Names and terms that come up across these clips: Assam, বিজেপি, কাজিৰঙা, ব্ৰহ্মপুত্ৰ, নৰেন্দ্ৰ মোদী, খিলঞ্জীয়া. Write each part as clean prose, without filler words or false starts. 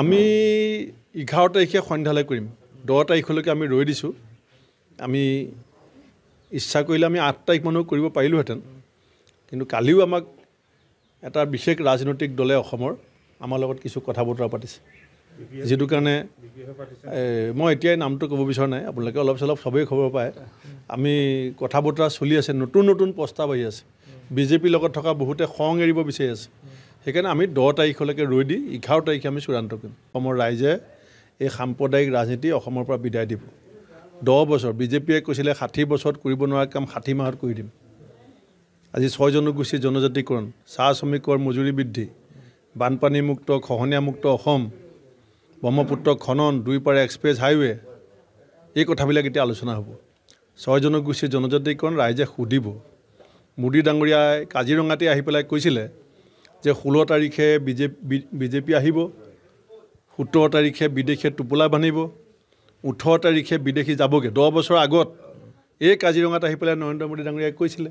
আমি 11 তাৰিখে সন্ধ্যালৈ কৰিম 10 তাৰিখলৈকে আমি ৰৈ দিছো আমি ইচ্ছা কৰিলে আমি 8 তাৰিখ মানো কৰিব পাৰিলো হেতেন কিন্তু কালিও আমাক এটা বিশেষ ৰাজনৈতিক দলে অসমৰ আমাৰ লগত কিছু কথা বতৰা পাতিছে যেটো কাৰণে মই এতিয়া নামটো ক'ব বিচাৰ নাই আপোনালোকে অলপ চলপ সবেই খবৰ পায় আমি কথা বতৰা চলি আছে নতুন নতুন প্ৰস্তাৱ আহি আছে বিজেপি লগত থকা বহুতে খং এৰিব বিচাৰি আছে সেখানে আমি 10 তাৰিখলৈকে ৰৈ দি 11 তাৰিখে আমি চূড়ান্ত কৰিম অসমৰ ৰাইজে এই সাম্প্ৰদায়িক ৰাজনীতি অসমৰ পৰা বিদায় দিব 10 বছৰ বিজেপিয়ে কৈছিলে 60 বছৰত কৰিব নোৱাৰা কাম 60 মাহত কৰি দিম আজি 6 জনগোষ্ঠী জনজাতিকৰণ চাহ শ্ৰমিকৰ মজুৰি বৃদ্ধি বানপানী মুক্ত খহনীয়া মুক্ত অসম ব্ৰহ্মপুত্ৰ খনন দুই পাৰ এক্সপ্ৰেছ হাইৱে এই কথাবিলাক এতিয়া আলোচনা হ'ব 6 জনগোষ্ঠী জনজাতিকৰণ ৰাইজে খুদিব মুডি ডাঙৰিয়াই কাজিৰঙাতে আহি পেলাই কৈছিলে যে 16 তাৰিখে বিজেপি আহিব 17 তাৰিখে বিদেশে টুপলা বানিব 18 তাৰিখে বিদেশি যাবগে 10 বছৰ আগত এই কাজিৰঙাত আহি পেলাই নৰেন্দ্ৰ মোদী ডাঙৰীয়া কৈছিলে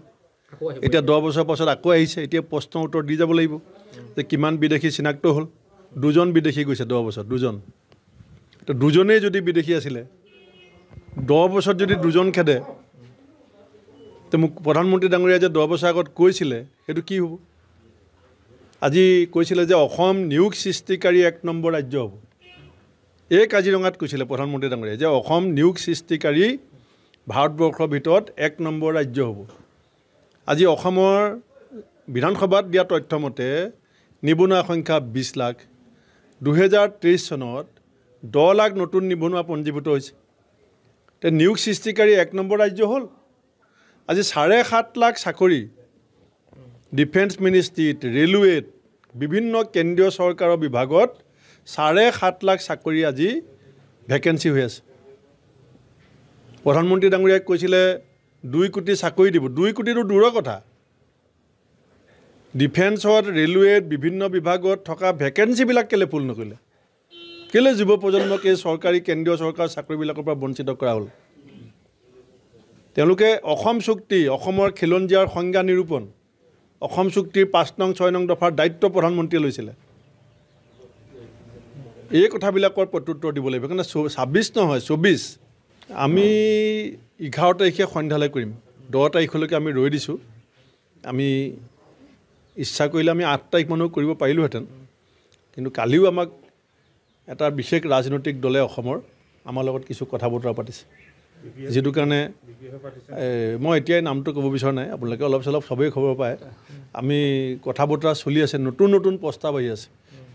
এতিয়া 10 বছৰ পাছত আকৌ আহিছে এতিয়া প্ৰশ্ন উত্তৰ দি যাব লাগিব যে কিমান বিদেশি চিনাক্ত হল দুজন বিদেশি গৈছে 10 বছৰ দুজন তো দুজনে যদি বিদেশি আছিলে 10 বছৰ যদি দুজন খেদে তে মোক প্ৰধানমন্ত্ৰী ডাঙৰীয়া যে 10 বছৰ আগত কৈছিলে হেতু কি হ'ব আজি কৈছিল যে অসম নিয়োগ সৃষ্টিকাৰী এক নম্বৰ ৰাজ্য হ'ব এই কাজিৰঙাত কৈছিল প্ৰধানমন্ত্ৰী ডাঙৰীয়া যে অসম নিয়োগ সৃষ্টিকাৰী ভাৰতবৰ্ষৰ ভিতৰত এক নম্বৰ ৰাজ্য হ'ব আজি অসমৰ বিধানসভাত দিয়া তথ্যমতে নিবনুৱা সংখ্যা 20 লাখ 2023 চনত 10 লাখ নতুন নিবনুৱা পঞ্জীভূত হৈছে তে নিয়োগ সৃষ্টিকাৰী এক নম্বৰ ৰাজ্য হ'ল আজি 7.5 লাখ চাকৰি ডিফেন্স মিনিষ্ট্ৰীত ৰেলৱেত বিভিন্ন কেন্দ্ৰীয় চৰকাৰৰ বিভাগত 7.5 লাখ চাকৰি আজি ভ্যাকেন্সি হৈ আছে প্ৰধানমন্ত্ৰী ডাঙৰীয়াক কৈছিলে 2 কোটি চাকৰি দিব 2 কোটিটো দূৰৰ কথা ডিফেন্সত ৰেলৱেত বিভিন্ন বিভাগত থকা ভ্যাকেন্সি বিলাক কেলে পূৰ্ণ নকৰিলে কেলে যুৱ প্ৰজন্মক এই চৰকাৰী কেন্দ্ৰীয় চৰকাৰ চাকৰি বিলাকৰ পৰা বঞ্চিত কৰা হ'ল তেওঁলোকে অসম চুক্তি অসমৰ খিলঞ্জীয়াৰ সংজ্ঞা নিৰূপণ অসম চুক্তিৰ 5 নং 6 নং দফাৰ দায়িত্ব প্ৰধানমন্ত্ৰীয়ে লৈছিলে এই কথাবিলাকৰ প্ৰত্যুত্তৰ দিব লাগিব কাৰণ 26 নহয় 24 আমি 11 তাৰিখে সন্ধ্যালৈ কৰিম 10 তাৰিখলৈকে আমি ৰৈ দিছো আমি ইচ্ছা কৰিলে আমি 8 তাৰিখ মানো কৰিব পাৰিলো হেতেন কিন্তু কালিও আমাক এটা বিশেষ ৰাজনৈতিক দলে অসমৰ আমাৰ লগত কিছু কথা বতৰা পাতিছে যেটো কাৰণে মই এতিয়া নামটো ক'ব বিচাৰ নাই আপোনালোকে অলপ চলপ সবেই খবৰ পায় আমি কথা বতৰা চলি আছে নতুন নতুন প্ৰস্তাৱ আহি আছে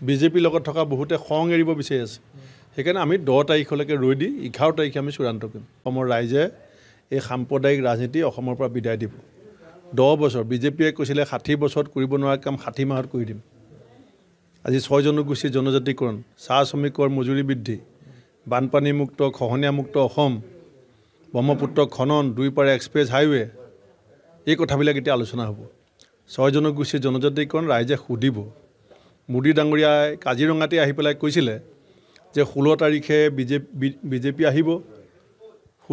বিজেপি লগত থকা বহুতে খং এৰিব বিচাৰি আছে সেখানে আমি 10 তাৰিখলৈকে ৰৈ দি 11 তাৰিখে আমি চূড়ান্ত কৰিম অসমৰ ৰাইজে এই সাম্প্ৰদায়িক ৰাজনীতি অসমৰ পৰা বিদায় দিব 10 বছৰ বিজেপিয়ে কৈছিলে 60 বছৰত কৰিব নোৱাৰা কাম 60 মাহত কৰি দিম আজি 6 জনগোষ্ঠী জনজাতিকৰণ চাহ শ্ৰমিকৰ মজুৰি বৃদ্ধি বানপানী মুক্ত খহনীয়া মুক্ত অসম ব্ৰহ্মপুত্ৰ খনন দুই পাৰ এক্সপ্ৰেছ হাইৱে এই কথাবিলাক এতিয়া আলোচনা হ'ব 6 জনগোষ্ঠী জনজাতিকৰণ ৰাইজে খুদিব মুডি ডাঙৰীয়াই কাজিৰঙাতে আহি পেলাই কৈছিলে যে 16 তাৰিখে বিজেপি আহিব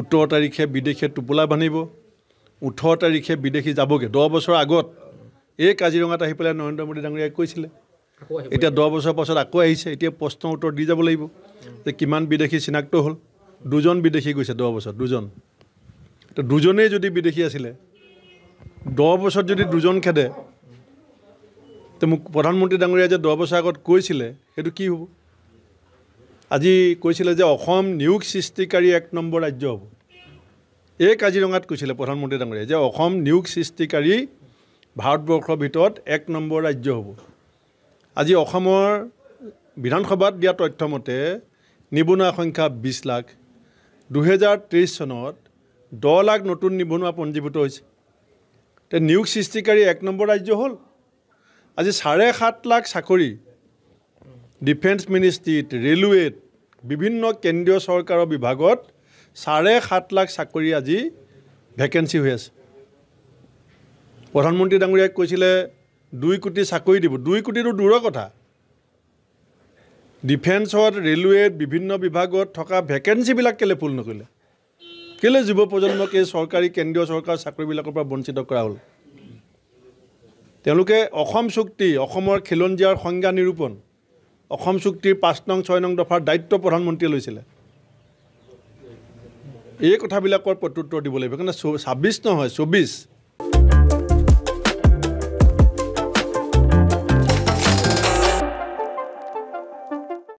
17 তাৰিখে বিদেশে টুপলা বানিব 18 তাৰিখে বিদেশি যাবগে 10 বছৰ আগত এই কাজিৰঙাত আহি পেলাই নৰেন্দ্ৰ মোদী ডাঙৰীয়াই কৈছিলে এতিয়া 10 বছৰ পাছত আকৌ আহিছে এতিয়া প্ৰশ্ন উত্তৰ দি যাব লাগিব যে কিমান বিদেশি চিনাক্ত হল দুজন বিদেশি গৈছে 10 বছৰ দুজন তো দুজনে যদি বিদেশি আছিলে 10 বছৰ যদি দুজন খেদে তে মোক প্ৰধানমন্ত্ৰী ডাঙৰীয়া যে 10 বছৰ আগত কৈছিলে হেতু কি হ'ব আজি কৈছিলে যে অসম নিয়োগ সৃষ্টিকাৰী এক নম্বৰ ৰাজ্য হ'ব এই কাজিৰঙাত কৈছিলে প্ৰধানমন্ত্ৰী ডাঙৰীয়া যে অসম নিয়োগ সৃষ্টিকাৰী ভাৰতবৰ্ষৰ ভিতৰত এক নম্বৰ ৰাজ্য হ'ব আজি অসমৰ বিধানসভাত দিয়া তথ্যমতে নিবনুৱা সংখ্যা 20 লাখ 2023 চনত 10 লাখ নতুন নিবনুৱা পঞ্জীভূত হৈছে তে নিয়োগ সৃষ্টিকাৰী এক নম্বৰ ৰাজ্য হ'ল আজি 7.5 লাখ চাকৰি ডিফেন্স মিনিষ্ট্ৰীত ৰেলৱেত বিভিন্ন কেন্দ্ৰীয় চৰকাৰৰ বিভাগত 7.5 লাখ চাকৰি আজি ভ্যাকেন্সি হৈ আছে প্ৰধানমন্ত্ৰী ডাঙৰীয়াক কৈছিলে 2 কোটি চাকৰি দিব 2 কোটিটো দূৰৰ কথা ডিফেন্সত ৰেলৱেত বিভিন্ন বিভাগত থকা ভ্যাকেন্সি বিলাক কেলে পূৰ্ণ নকৰিলে কেলে যুৱ প্ৰজন্মক এই চৰকাৰী কেন্দ্ৰীয় চৰকাৰ চাকৰি বিলাকৰ পৰা বঞ্চিত কৰা হ'ল তেওঁলোকে অসম চুক্তি অসমৰ খিলঞ্জীয়াৰ সংজ্ঞা নিৰূপণ অসম চুক্তিৰ ৫ নং ৬ নং দফাৰ দায়িত্ব প্ৰধানমন্ত্ৰী লৈছিল এই কথাবিলাকৰ প্ৰত্যুত্তৰ দিব লাগিব কাৰণ ২৬ নহয় ২৪